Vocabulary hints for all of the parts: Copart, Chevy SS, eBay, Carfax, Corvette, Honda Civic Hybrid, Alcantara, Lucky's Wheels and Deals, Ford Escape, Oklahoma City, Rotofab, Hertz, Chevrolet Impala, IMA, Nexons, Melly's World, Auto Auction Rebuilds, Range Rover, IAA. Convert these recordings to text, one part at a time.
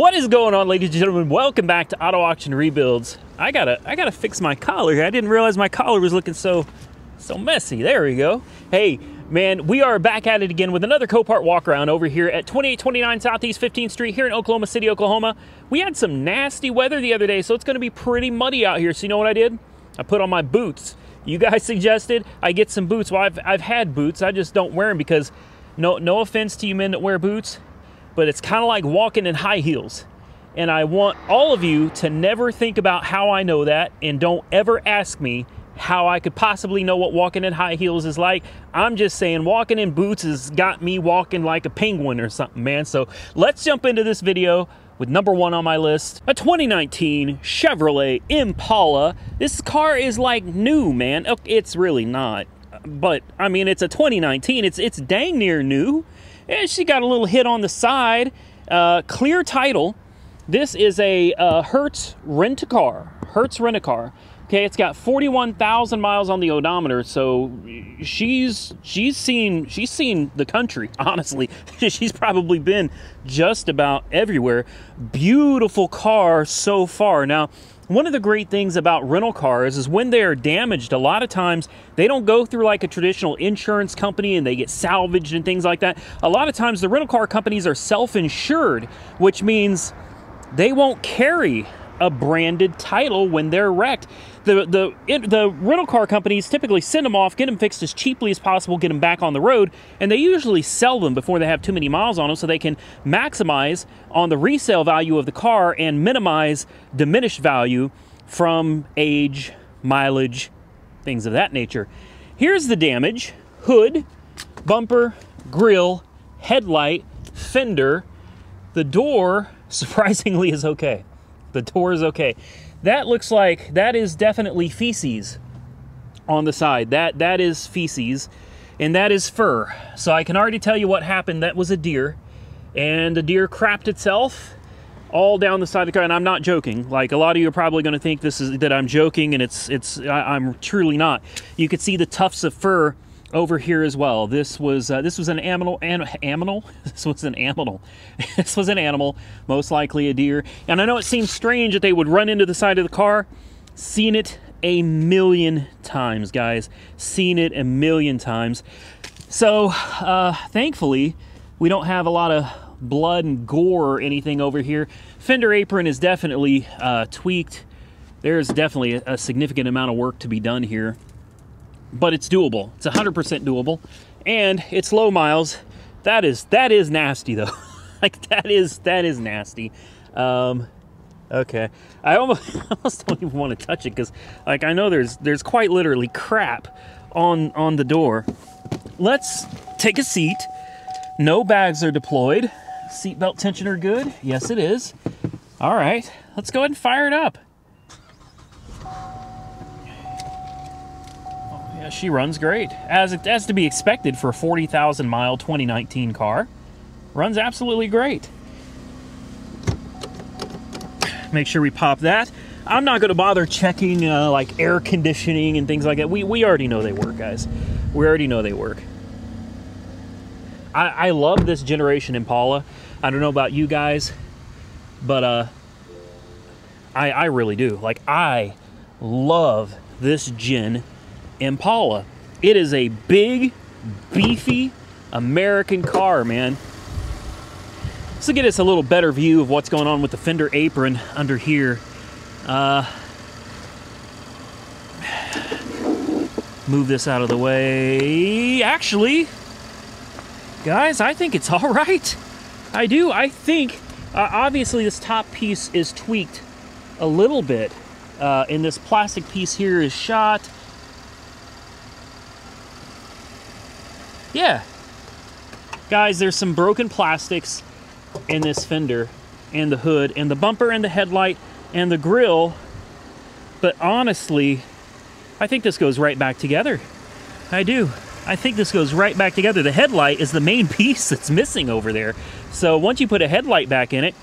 What is going on, ladies and gentlemen? Welcome back to Auto Auction Rebuilds. I gotta fix my collar here. I didn't realize my collar was looking so messy. There we go. Hey man, we are back at it again with another Copart walk around over here at 2829 Southeast 15th Street here in Oklahoma City, Oklahoma. We had some nasty weather the other day, so it's gonna be pretty muddy out here. So you know what I did? I put on my boots. You guys suggested I get some boots. Well, I've had boots. I just don't wear them because no offense to you men that wear boots, but it's kind of like walking in high heels. And I want all of you to never think about how I know that, and don't ever ask me how I could possibly know what walking in high heels is like. I'm just saying walking in boots has got me walking like a penguin or something, man. So let's jump into this video with number one on my list, a 2019 Chevrolet Impala. This car is like new, man. It's really not, but I mean, it's a 2019. It's dang near new. And she got a little hit on the side. Clear title. This is a Hertz rent-a-car. Okay, it's got 41,000 miles on the odometer, so she's seen the country, honestly. She's probably been just about everywhere. Beautiful car so far. Now, one of the great things about rental cars is when they are damaged, a lot of times they don't go through like a traditional insurance company and they get salvaged and things like that. A lot of times the rental car companies are self-insured, which means they won't carry a branded title when they're wrecked. The rental car companies typically send them off, get them fixed as cheaply as possible, get them back on the road, and they usually sell them before they have too many miles on them so they can maximize on the resale value of the car and minimize diminished value from age, mileage, things of that nature. Here's the damage: hood, bumper, grill, headlight, fender. The door, surprisingly, is okay. The door is okay. That looks like that is definitely feces on the side. That is feces, and that is fur. So I can already tell you what happened. That was a deer, and the deer crapped itself all down the side of the car. And I'm not joking. Like, a lot of you are probably going to think this is that I'm joking, and I'm truly not. You could see the tufts of fur over here as well. This was an animal, most likely a deer. And I know it seems strange that they would run into the side of the car. Seen it a million times, guys. Seen it a million times. So thankfully we don't have a lot of blood and gore or anything over here. Fender apron is definitely tweaked. There's definitely a significant amount of work to be done here, but it's doable. It's 100% doable, and it's low miles. That is nasty though. Like, that is nasty. Okay, I almost don't even want to touch it because, like, I know there's quite literally crap on the door. Let's take a seat. No bags are deployed. Seatbelt tensioner good? Yes, it is. All right, let's go ahead and fire it up. She runs great, as to be expected for a 40,000 mile 2019 car. Runs absolutely great. Make sure we pop that. I'm not going to bother checking like air conditioning and things like that. We already know they work, guys. We already know they work. I love this generation Impala. I don't know about you guys, but I really do. Like, I love this gen Impala. It is a big, beefy American car, man. So get us a little better view of what's going on with the fender apron under here. Move this out of the way. Actually, guys, I think it's all right. I do. I think obviously this top piece is tweaked a little bit, and this plastic piece here is shot. Yeah, guys, there's some broken plastics in this fender and the hood and the bumper and the headlight and the grill, but honestly, I think this goes right back together. I do. I think this goes right back together. The headlight is the main piece that's missing over there, so once you put a headlight back in it,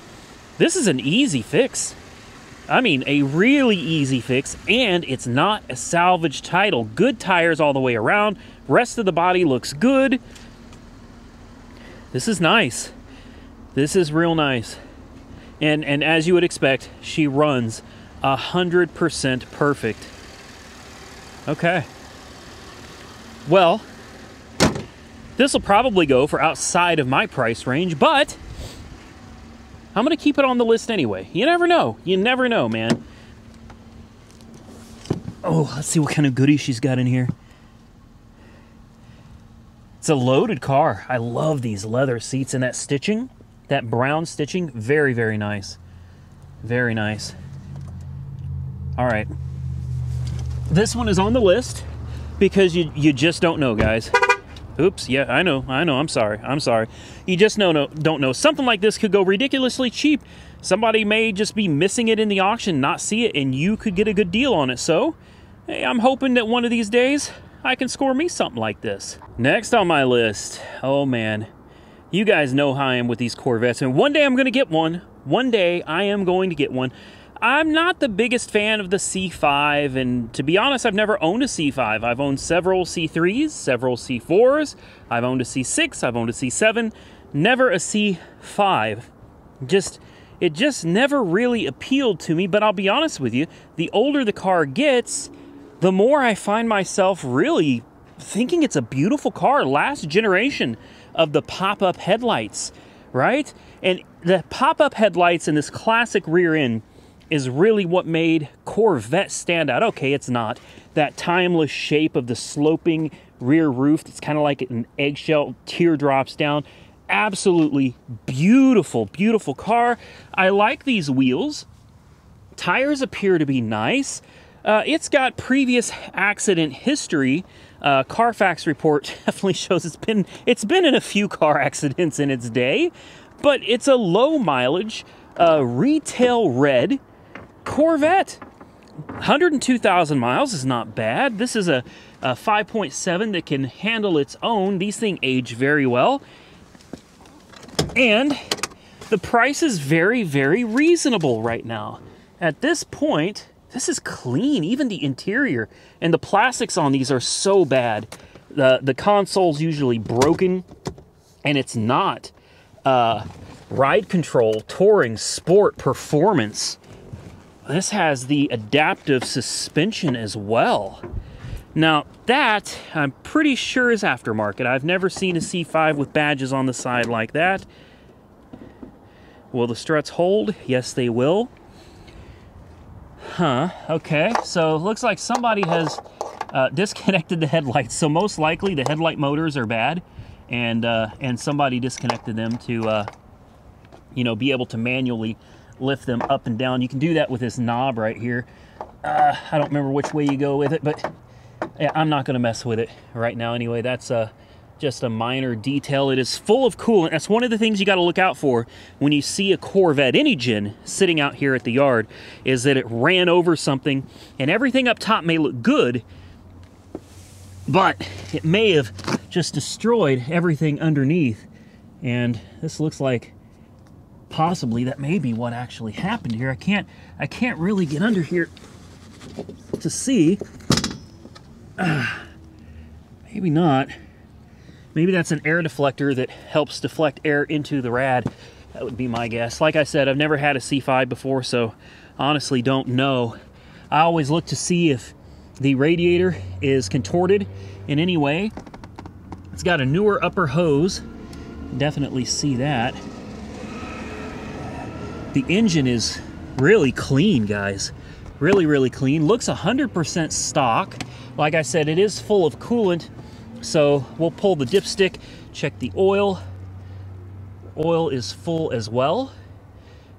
this is an easy fix. I mean, a really easy fix, and it's not a salvage title. Good tires all the way around. Rest of the body looks good. This is nice. This is real nice. And as you would expect, she runs 100% perfect. Okay. Well, this will probably go for outside of my price range, but I'm going to keep it on the list anyway. You never know. You never know, man. Oh, let's see what kind of goodies she's got in here. It's a loaded car. I love these leather seats and that stitching. That brown stitching, very, very nice. Very nice. All right. This one is on the list because you just don't know, guys. Oops, yeah, I know, I'm sorry. You just don't know. Something like this could go ridiculously cheap. Somebody may just be missing it in the auction, not see it, and you could get a good deal on it. So, hey, I'm hoping that one of these days I can score me something like this. Next on my list, oh man. You guys know how I am with these Corvettes, and one day I'm going to get one. One day I am going to get one. I'm not the biggest fan of the C5, and to be honest, I've never owned a C5. I've owned several C3s, several C4s. I've owned a C6, I've owned a C7, never a C5. It just never really appealed to me, but I'll be honest with you, the older the car gets, the more I find myself really thinking it's a beautiful car. Last generation of the pop-up headlights, right? And the pop-up headlights and this classic rear end is really what made Corvette stand out. Okay, it's not that timeless shape of the sloping rear roof. It's kind of like an eggshell, teardrops down. Absolutely beautiful, beautiful car. I like these wheels. Tires appear to be nice. It's got previous accident history. Carfax report definitely shows it's been in a few car accidents in its day, but it's a low mileage, retail red Corvette. 102,000 miles is not bad. This is a 5.7 that can handle its own. These things age very well. And the price is very, very reasonable right now. At this point, this is clean, even the interior. And the plastics on these are so bad. The console's usually broken, and it's not. Ride control, touring, sport, performance. This has the adaptive suspension as well. Now that, I'm pretty sure, is aftermarket. I've never seen a C5 with badges on the side like that. Will the struts hold? Yes, they will. Huh, okay, so looks like somebody has disconnected the headlights. So most likely the headlight motors are bad, and somebody disconnected them to you know, be able to manually lift them up and down. You can do that with this knob right here. I don't remember which way you go with it, but yeah, I'm not gonna mess with it right now anyway. That's just a minor detail. It is full of coolant. That's one of the things you gotta look out for when you see a Corvette, any gen, sitting out here at the yard, is that it ran over something, and everything up top may look good, but it may have just destroyed everything underneath. And this looks like possibly that may be what actually happened here. I can't really get under here to see. Maybe not. Maybe that's an air deflector that helps deflect air into the rad. That would be my guess. Like I said, I've never had a C5 before, so honestly don't know. I always look to see if the radiator is contorted in any way. It's got a newer upper hose. Definitely see that. The engine is really clean, guys. Really, really clean. Looks 100% stock. Like I said, it is full of coolant, so we'll pull the dipstick, check the oil. Oil is full as well.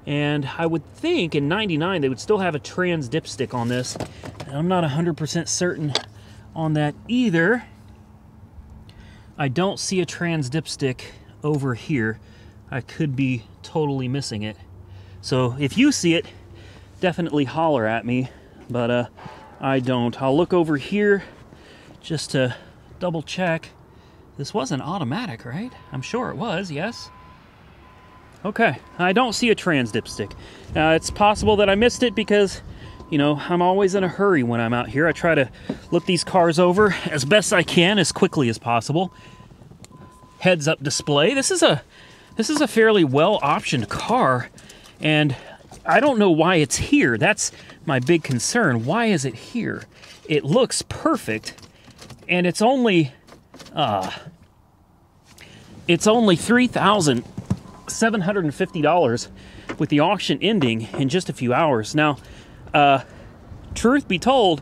And I would think in 99, they would still have a trans dipstick on this. I'm not 100% certain on that either. I don't see a trans dipstick over here. I could be totally missing it. So if you see it, definitely holler at me, but I don't. I'll look over here just to double check. This was an automatic, right? I'm sure it was, yes. Okay, I don't see a trans dipstick. It's possible that I missed it because, you know, I'm always in a hurry when I'm out here. I try to look these cars over as best I can, as quickly as possible. Heads-up display. This is a fairly well-optioned car. And I don't know why it's here. That's my big concern. Why is it here? It looks perfect, and it's only $3,750 with the auction ending in just a few hours. Now, truth be told,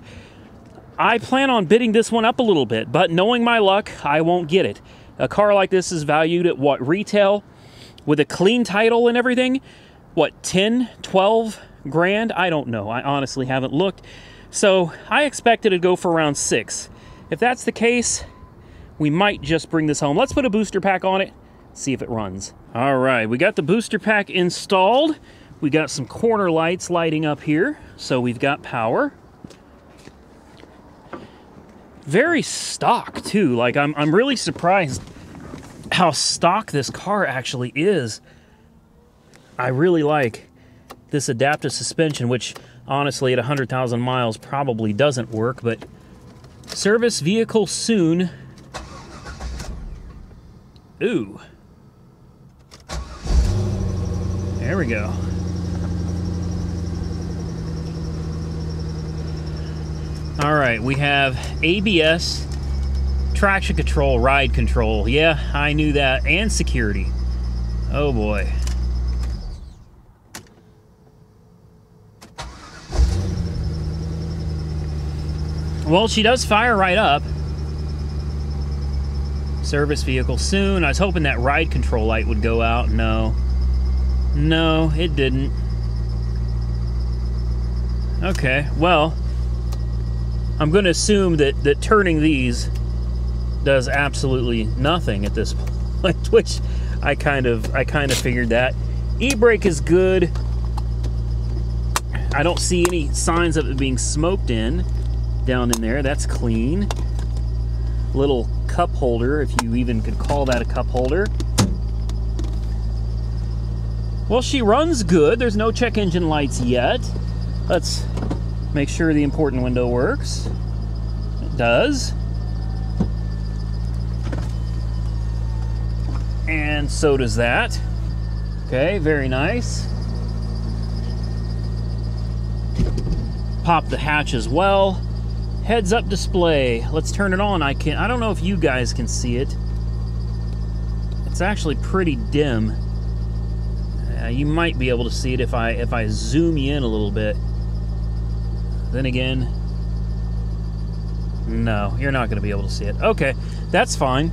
I plan on bidding this one up a little bit, but knowing my luck, I won't get it. A car like this is valued at what, retail, with a clean title and everything? What, 10, 12 grand? I don't know. I honestly haven't looked. So I expected it to go for around 6. If that's the case, we might just bring this home. Let's put a booster pack on it, see if it runs. All right, we got the booster pack installed. We got some corner lights lighting up here, so we've got power. Very stock too. Like I'm really surprised how stock this car actually is. I really like this adaptive suspension, which honestly at 100,000 miles probably doesn't work, but service vehicle soon. Ooh. There we go. All right, we have ABS, traction control, ride control. Yeah, I knew that. And security. Oh boy. Well, she does fire right up. Service vehicle soon. I was hoping that ride control light would go out. No. No, it didn't. Okay, well, I'm going to assume that turning these does absolutely nothing at this point, which I kind of figured that. E-brake is good. I don't see any signs of it being smoked in down in there. That's clean. Little cup holder, if you even could call that a cup holder. Well, she runs good. There's no check engine lights yet. Let's make sure the important window works. It does. And so does that. Okay, very nice. Pop the hatch as well. Heads up display. Let's turn it on. I don't know if you guys can see it. It's actually pretty dim. You might be able to see it if I zoom you in a little bit. Then again, no, you're not going to be able to see it. Okay, that's fine.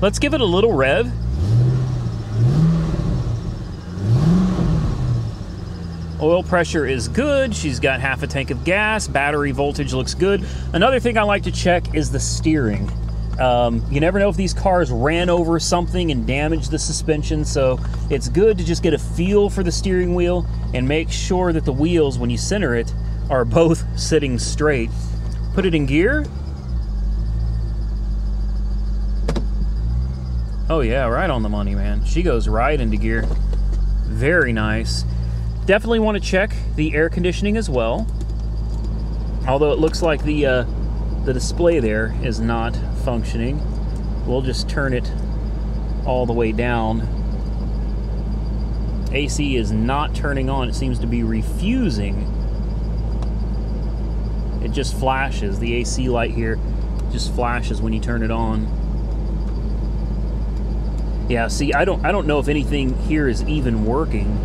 Let's give it a little rev. Oil pressure is good. She's got half a tank of gas. Battery voltage looks good. Another thing I like to check is the steering. You never know if these cars ran over something and damaged the suspension, so it's good to just get a feel for the steering wheel and make sure that the wheels, when you center it, are both sitting straight. Put it in gear. Oh yeah, right on the money, man. She goes right into gear. Very nice. Definitely want to check the air conditioning as well. Although it looks like the display there is not functioning. We'll just turn it all the way down. AC is not turning on. It seems to be refusing. It just flashes. The AC light here just flashes when you turn it on. Yeah, see, I don't know if anything here is even working.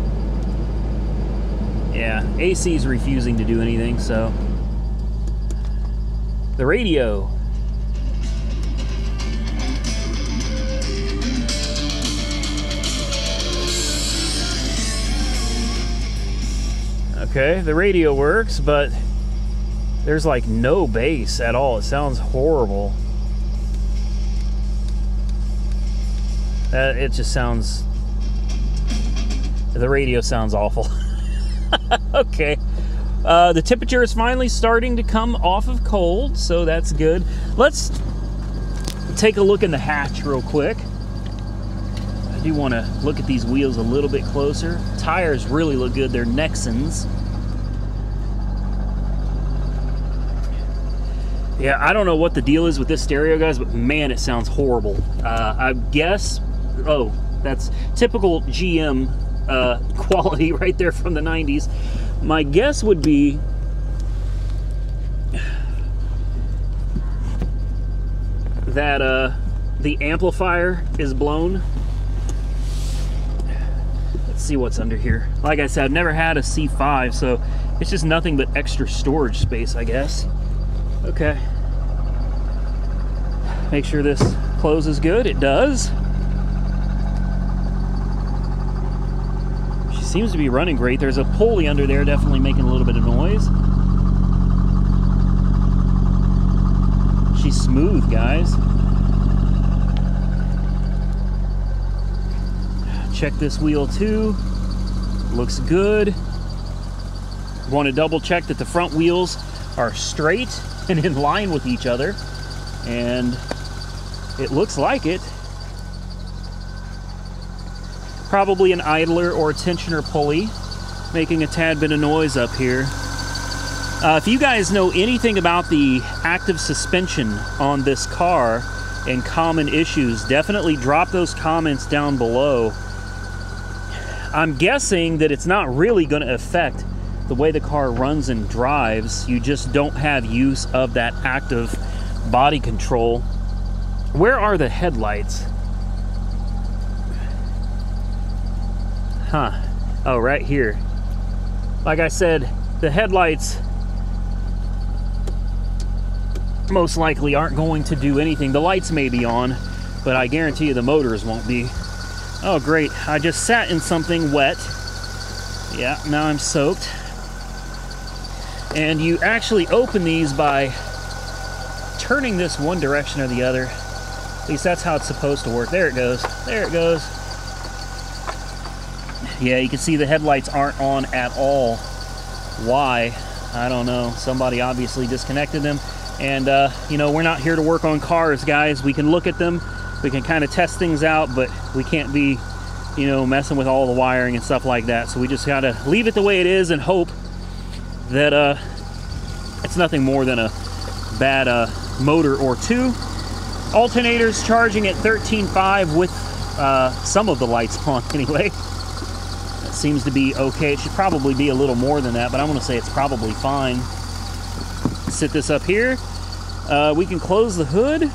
Yeah, AC is refusing to do anything, so. The radio. Okay, the radio works, but there's like no bass at all. It sounds horrible. It just sounds... The radio sounds awful. Okay. The temperature is finally starting to come off of cold, so that's good. Let's take a look in the hatch real quick. I do want to look at these wheels a little bit closer. Tires really look good. They're Nexons. Yeah, I don't know what the deal is with this stereo, guys, but man, it sounds horrible. I guess, oh, that's typical GM quality right there from the 90s. My guess would be that the amplifier is blown. Let's see what's under here. Like I said, I've never had a C5, so it's just nothing but extra storage space, I guess. Okay. Make sure this closes good. It does. She seems to be running great. There's a pulley under there, definitely making a little bit of noise. She's smooth, guys. Check this wheel too. Looks good. Want to double check that the front wheels are straight and in line with each other, and it looks like it. Probably an idler or a tensioner pulley making a tad bit of noise up here. If you guys know anything about the active suspension on this car and common issues, definitely drop those comments down below. I'm guessing that it's not really going to affect the way the car runs and drives. You just don't have use of that active body control. Where are the headlights? Huh. Oh, right here. Like I said, the headlights most likely aren't going to do anything. The lights may be on, but I guarantee you the motors won't be. Oh, great. I just sat in something wet. Yeah, now I'm soaked. And you actually open these by turning this one direction or the other. At least that's how it's supposed to work. There it goes. There it goes. Yeah, you can see the headlights aren't on at all. Why? I don't know. Somebody obviously disconnected them. And, you know, we're not here to work on cars, guys. We can look at them. We can kind of test things out, but we can't be, you know, messing with all the wiring and stuff like that. So we just got to leave it the way it is and hope that it's nothing more than a bad motor or two. Alternators charging at 13.5 with some of the lights on anyway. That seems to be okay. It should probably be a little more than that, but I'm going to say it's probably fine. Sit this up here. We can close the hood.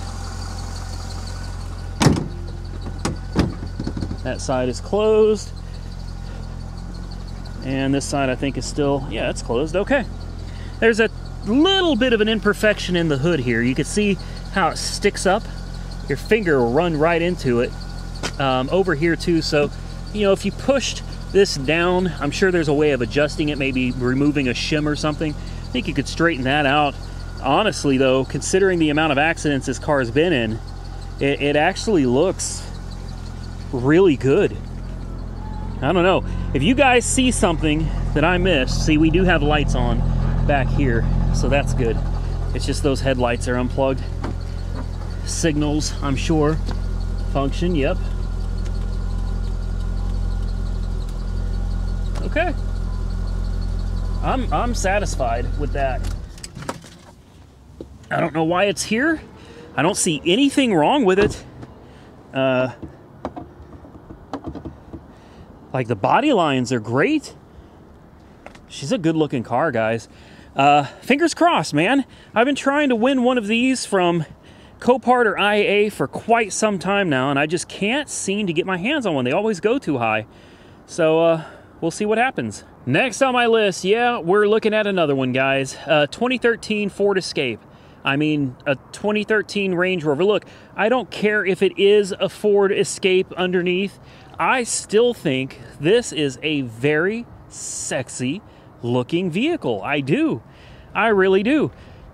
That side is closed. And this side, I think, is still, yeah, it's closed. Okay. There's a little bit of an imperfection in the hood here. You can see how it sticks up. Your finger will run right into it over here, too. So, you know, if you pushed this down, I'm sure there's a way of adjusting it, maybe removing a shim or something. I think you could straighten that out. Honestly, though, considering the amount of accidents this car has been in, it actually looks really good. I don't know if you guys see something that I missed. See, we do have lights on back here, so that's good. It's just those headlights are unplugged. Signals, I'm sure, function. Yep. Okay. I'm satisfied with that. I don't know why it's here. I don't see anything wrong with it. Like, the body lines are great. She's a good-looking car, guys. Fingers crossed, man. I've been trying to win one of these from Copart or IAA for quite some time now, and I just can't seem to get my hands on one. They always go too high. So, we'll see what happens. Next on my list, yeah, we're looking at another one, guys. 2013 Ford Escape. I mean, a 2013 Range Rover. Look, I don't care if it is a Ford Escape underneath. I still think this is a very sexy looking vehicle. I do. I really do.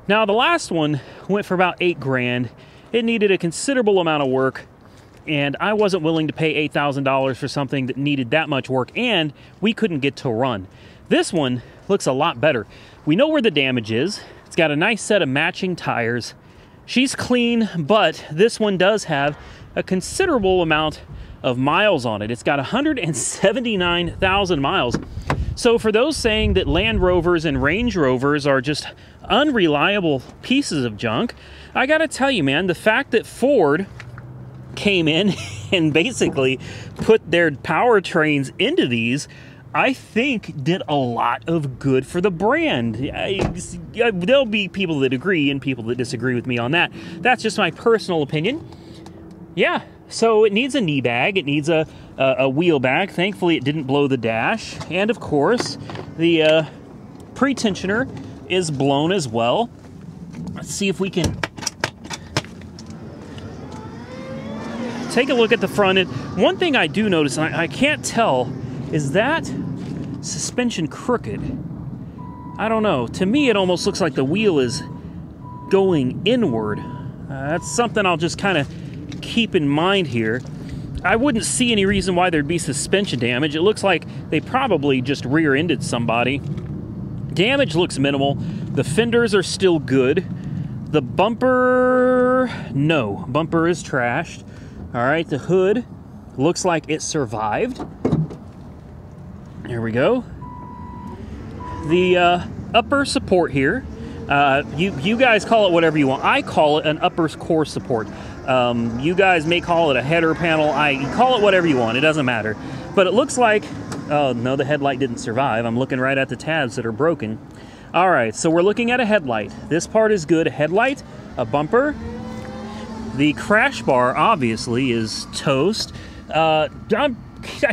Now, the last one went for about $8,000. It needed a considerable amount of work, and I wasn't willing to pay $8,000 for something that needed that much work, and we couldn't get to run. This one looks a lot better. We know where the damage is. It's got a nice set of matching tires. She's clean, but this one does have a considerable amount of miles on it. It's got 179,000 miles. So for those saying that Land Rovers and Range Rovers are just unreliable pieces of junk, I gotta tell you, man, the fact that Ford came in and basically put their powertrains into these, I think did a lot of good for the brand. There'll be people that agree and people that disagree with me on that. That's just my personal opinion. Yeah, so it needs a knee bag. It needs a wheel bag. Thankfully, it didn't blow the dash. And, of course, the pre-tensioner is blown as well. Let's see if we can take a look at the front end. One thing I do notice, and I can't tell, is that suspension crooked? I don't know. To me, it almost looks like the wheel is going inward. That's something I'll just kind of keep in mind here. I wouldn't see any reason why there'd be suspension damage. It looks like they probably just rear-ended somebody. Damage looks minimal. The fenders are still good. The bumper, no. Bumper is trashed. All right, the hood looks like it survived. There we go. The upper support here, you guys call it whatever you want. I call it an upper core support. You guys may call it a header panel. I call it whatever you want. It doesn't matter. But it looks like, oh no, the headlight didn't survive. I'm looking right at the tabs that are broken. All right, so we're looking at a headlight. This part is good. A headlight, a bumper. The crash bar obviously is toast. I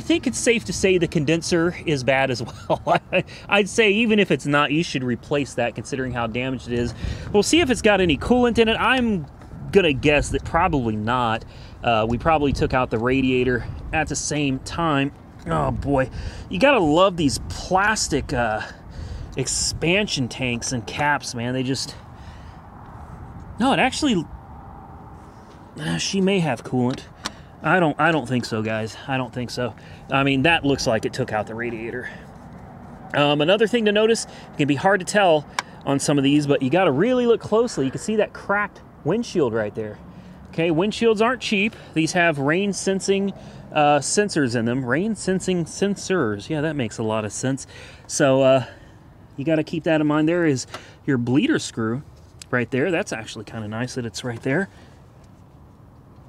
think it's safe to say the condenser is bad as well. I'd say even if it's not, you should replace that considering how damaged it is. We'll see if it's got any coolant in it. I'm gonna guess that probably not. We probably took out the radiator at the same time. Oh boy, you gotta love these plastic expansion tanks and caps, man. They just, no, it actually, she may have coolant. I don't think so, guys. I don't think so. I mean, that looks like it took out the radiator. Another thing to notice, it can be hard to tell on some of these, but you got to really look closely. You can see that cracked windshield right there. Okay, windshields aren't cheap. These have rain sensing sensors in them. Rain sensing sensors. Yeah, that makes a lot of sense. So you got to keep that in mind. There is your bleeder screw right there. That's actually kind of nice that it's right there.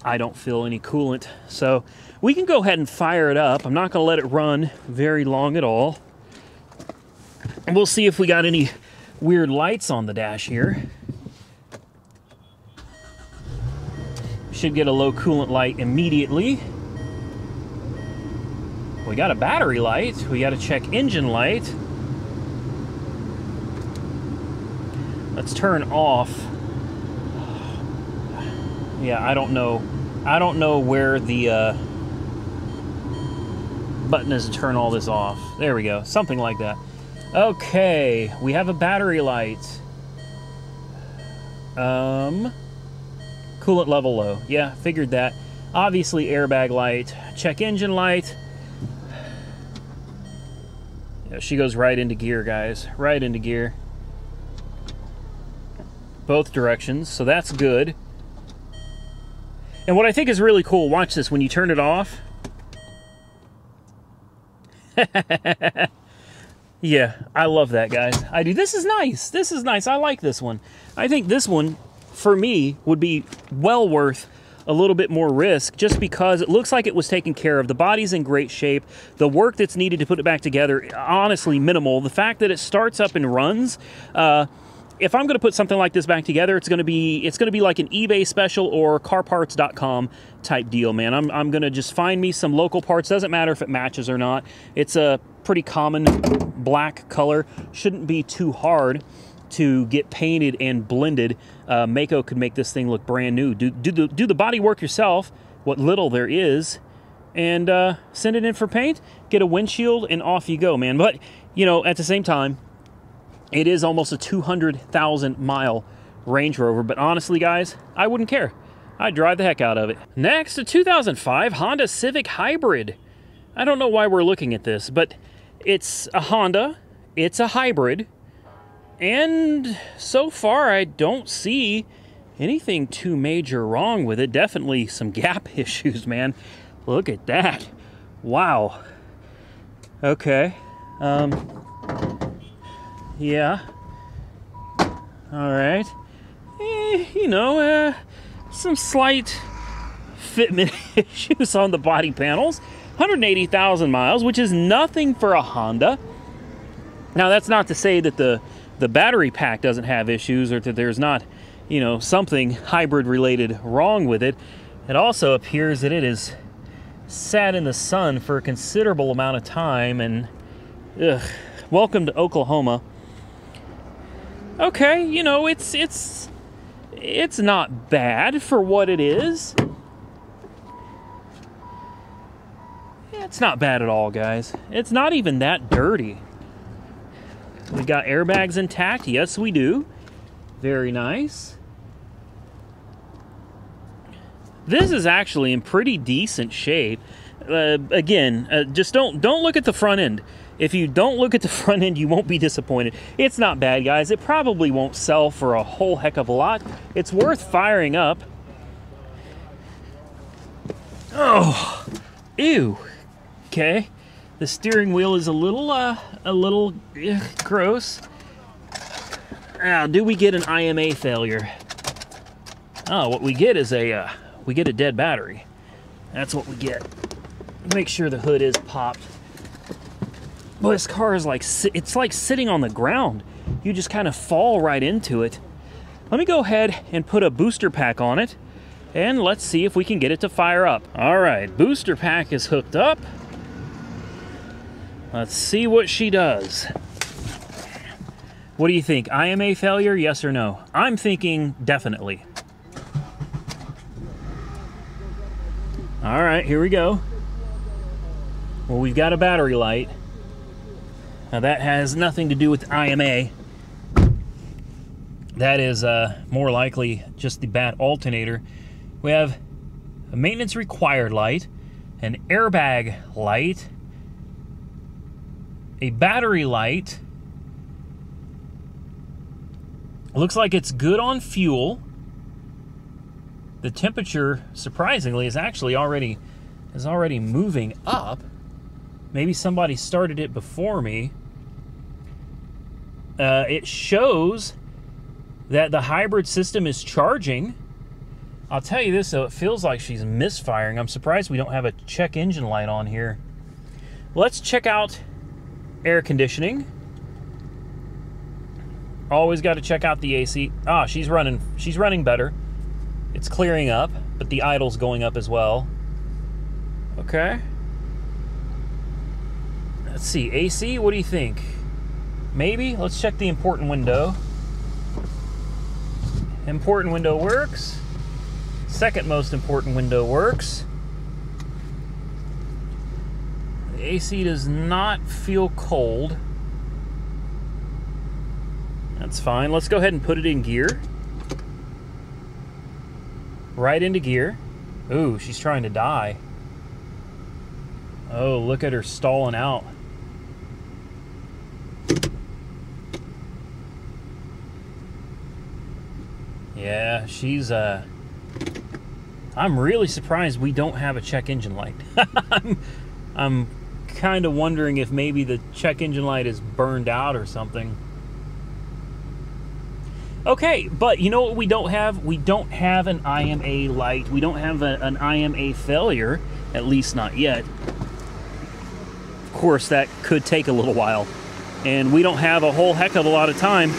I don't feel any coolant, so we can go ahead and fire it up. I'm not going to let it run very long at all. And we'll see if we got any weird lights on the dash here. Should get a low coolant light immediately. We got a battery light. We got to check engine light. Let's turn off. Yeah, I don't know where the button is to turn all this off. There we go, something like that. Okay, we have a battery light. Coolant level low. Yeah, figured that. Obviously, airbag light. Check engine light. Yeah, she goes right into gear, guys. Right into gear. Both directions, so that's good. And what I think is really cool, watch this, when you turn it off. Yeah, I love that, guys. I do. This is nice. This is nice. I like this one. I think this one, for me, would be well worth a little bit more risk just because it looks like it was taken care of. The body's in great shape. The work that's needed to put it back together, honestly, minimal. The fact that it starts up and runs, if I'm going to put something like this back together, it's going to be like an eBay special or carparts.com type deal, man. I'm going to just find me some local parts. Doesn't matter if it matches or not. It's a pretty common black color. Shouldn't be too hard to get painted and blended. Mako could make this thing look brand new. Do the body work yourself, what little there is, and send it in for paint, get a windshield, and off you go, man. But, you know, at the same time, it is almost a 200,000 mile Range Rover, but honestly, guys, I wouldn't care. I'd drive the heck out of it. Next, a 2005 Honda Civic Hybrid. I don't know why we're looking at this, but it's a Honda, it's a hybrid, and so far I don't see anything too major wrong with it. Definitely some gap issues, man. Look at that. Wow. Okay. Yeah. All right. You know, some slight fitment issues on the body panels. 180,000 miles, which is nothing for a Honda. Now, that's not to say that the battery pack doesn't have issues or that there's not, you know, something hybrid-related wrong with it. It also appears that it is sat in the sun for a considerable amount of time, and ugh, welcome to Oklahoma. Okay, you know, it's not bad for what it is. It's not bad at all, guys. It's not even that dirty. We got airbags intact. Yes, we do. Very nice. This is actually in pretty decent shape. Again, just don't look at the front end. If you don't look at the front end, you won't be disappointed. It's not bad, guys. It probably won't sell for a whole heck of a lot. It's worth firing up. Oh, ew. Okay. The steering wheel is a little gross. Now, do we get an IMA failure? Oh, what we get is a dead battery. That's what we get. Make sure the hood is popped. Well, this car is like, it's like sitting on the ground. You just kind of fall right into it. Let me go ahead and put a booster pack on it, and let's see if we can get it to fire up. All right, booster pack is hooked up. Let's see what she does. What do you think? IMA failure, yes or no? I'm thinking definitely. All right, here we go. Well, we've got a battery light. Now, that has nothing to do with IMA. That is more likely just the bad alternator. We have a maintenance required light, an airbag light, a battery light. It looks like it's good on fuel. The temperature, surprisingly, is actually already moving up. Maybe somebody started it before me. It shows that the hybrid system is charging. I'll tell you this, though, it feels like she's misfiring. I'm surprised we don't have a check engine light on here. Let's check out air conditioning. Always got to check out the AC. Ah, she's running better. It's clearing up, but the idle's going up as well. Okay. Let's see, AC, what do you think? Maybe, let's check the important window. Important window works. Second most important window works. The AC does not feel cold. That's fine, let's go ahead and put it in gear. Right into gear. Ooh, she's trying to die. Oh, look at her stalling out. Yeah, she's I'm really surprised we don't have a check engine light. I'm kind of wondering if maybe the check engine light is burned out or something. Okay, but you know what we don't have? We don't have an IMA light. We don't have an IMA failure, at least not yet. Of course, that could take a little while, and we don't have a whole heck of a lot of time.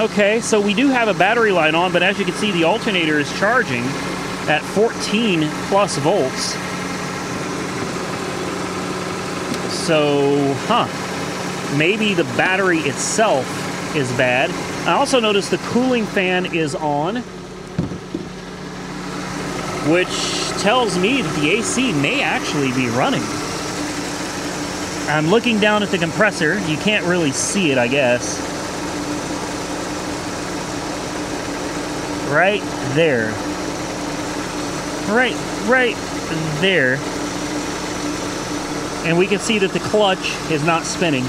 Okay, so we do have a battery light on, but as you can see, the alternator is charging at 14 plus volts. So, maybe the battery itself is bad. I also noticed the cooling fan is on, which tells me that the AC may actually be running. I'm looking down at the compressor. You can't really see it, I guess. Right there. Right there. And we can see that the clutch is not spinning.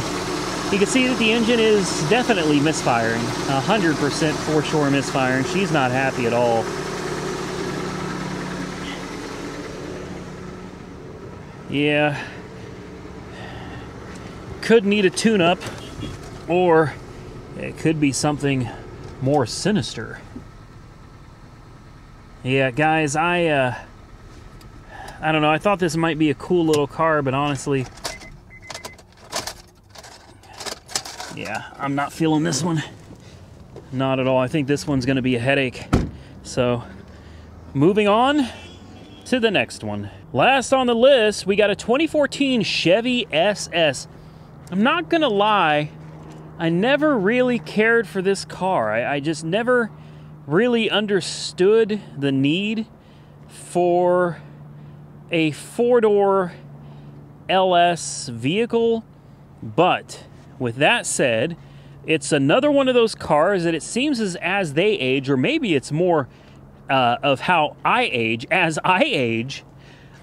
You can see that the engine is definitely misfiring. 100% for sure misfiring. She's not happy at all. Yeah. Could need a tune-up, or it could be something more sinister. Yeah, guys, I I don't know, I thought this might be a cool little car, but honestly, yeah, I'm not feeling this one. Not at all. I think this one's going to be a headache. So, moving on to the next one. Last on the list, we got a 2014 Chevy SS. I'm not going to lie, I never really cared for this car. I just never really understood the need for a four-door LS vehicle. But with that said, it's another one of those cars that it seems as they age, or maybe it's more of how I age. As I age,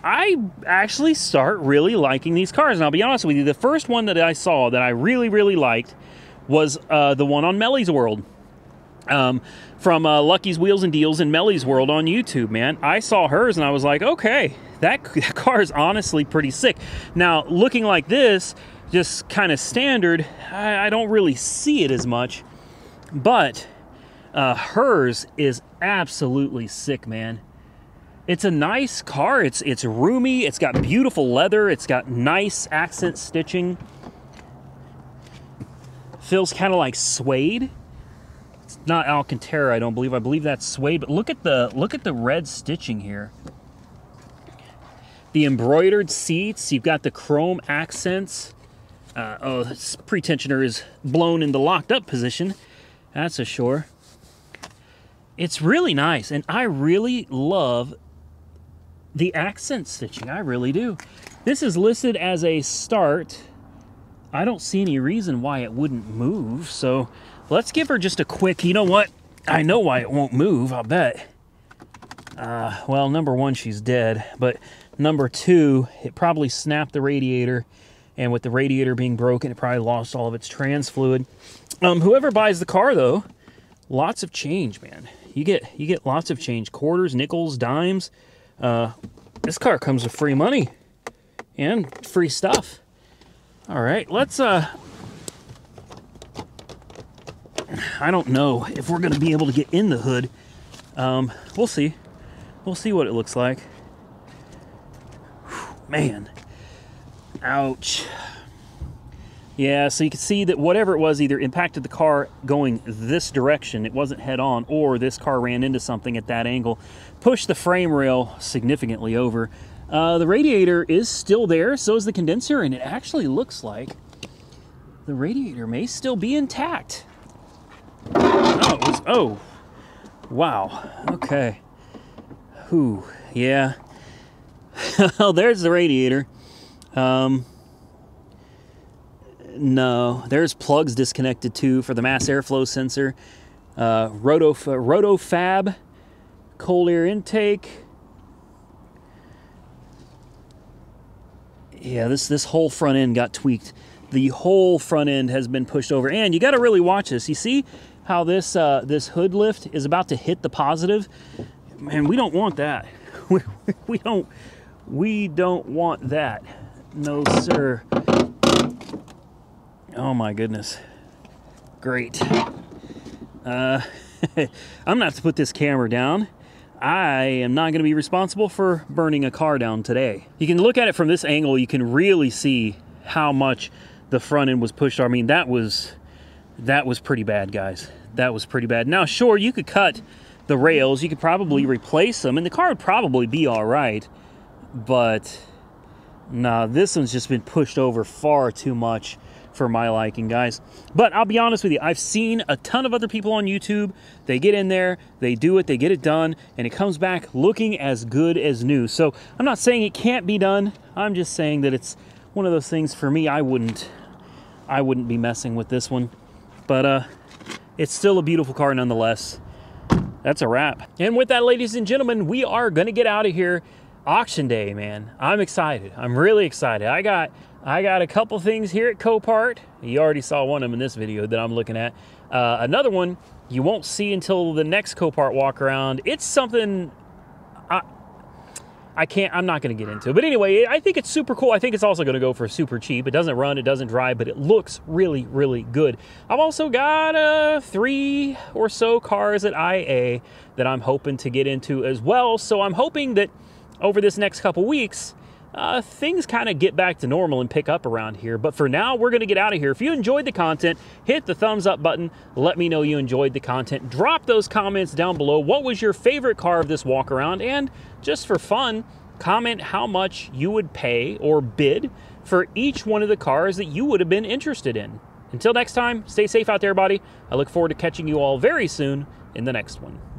I actually start really liking these cars. And I'll be honest with you, the first one that I saw that I really, really liked was the one on Melly's World. From Lucky's Wheels and Deals in Melly's World on YouTube, man. I saw hers and I was like, okay, that car is honestly pretty sick. Now, looking like this, just kind of standard, I don't really see it as much, but hers is absolutely sick, man. It's a nice car. It's roomy. It's got beautiful leather. It's got nice accent stitching. Feels kind of like suede. It's not Alcantara, I don't believe. I believe that's suede. But look at the red stitching here. The embroidered seats. You've got the chrome accents. Oh, this pretensioner is blown in the locked up position. That's for sure. It's really nice, and I really love the accent stitching. I really do. This is listed as a start. I don't see any reason why it wouldn't move, so let's give her just a quick, you know what? I know why it won't move, I'll bet. Well, number one, she's dead, but number two, it probably snapped the radiator. And with the radiator being broken, it probably lost all of its trans fluid. Whoever buys the car, though, lots of change, man. You get lots of change. Quarters, nickels, dimes. This car comes with free money and free stuff. All right, let's... I don't know if we're going to be able to get in the hood. We'll see. We'll see what it looks like. Whew, man. Ouch. Yeah, so you can see that whatever it was either impacted the car going this direction, it wasn't head on, or this car ran into something at that angle, pushed the frame rail significantly over. The radiator is still there, so is the condenser, and it actually looks like the radiator may still be intact. Oh, it was, oh. Wow. Okay. Whew. Yeah. Oh, there's the radiator. No, there's plugs disconnected too for the mass airflow sensor, Rotofab, cold air intake. Yeah, this whole front end got tweaked. The whole front end has been pushed over, and you got to really watch this. You see how this this hood lift is about to hit the positive, man. We don't want that. We don't want that. No, sir. Oh, my goodness. Great. I'm going to have to put this camera down. I am not going to be responsible for burning a car down today. You can look at it from this angle. You can really see how much the front end was pushed. I mean, that was pretty bad, guys. That was pretty bad. Now, sure, you could cut the rails. You could probably replace them, and the car would probably be all right. But... nah, this one's just been pushed over far too much for my liking, guys. But I'll be honest with you, I've seen a ton of other people on YouTube. They get in there, they do it, they get it done, and it comes back looking as good as new. So I'm not saying it can't be done. I'm just saying that it's one of those things for me. I wouldn't be messing with this one. But it's still a beautiful car nonetheless. That's a wrap. And with that, ladies and gentlemen, we are going to get out of here. Auction day, man. I'm excited. I'm really excited. I got a couple things here at Copart. You already saw one of them in this video that I'm looking at. Another one you won't see until the next Copart walk around. It's something I'm not going to get into. But anyway, I think it's super cool. I think it's also going to go for super cheap. It doesn't run, it doesn't drive, but it looks really, really good. I've also got 3 or so cars at IAA that I'm hoping to get into as well. So I'm hoping that over this next couple weeks, things kind of get back to normal and pick up around here. But for now, we're going to get out of here. If you enjoyed the content, hit the thumbs up button. Let me know you enjoyed the content. Drop those comments down below. What was your favorite car of this walk around? And just for fun, comment how much you would pay or bid for each one of the cars that you would have been interested in. Until next time, stay safe out there, everybody. I look forward to catching you all very soon in the next one.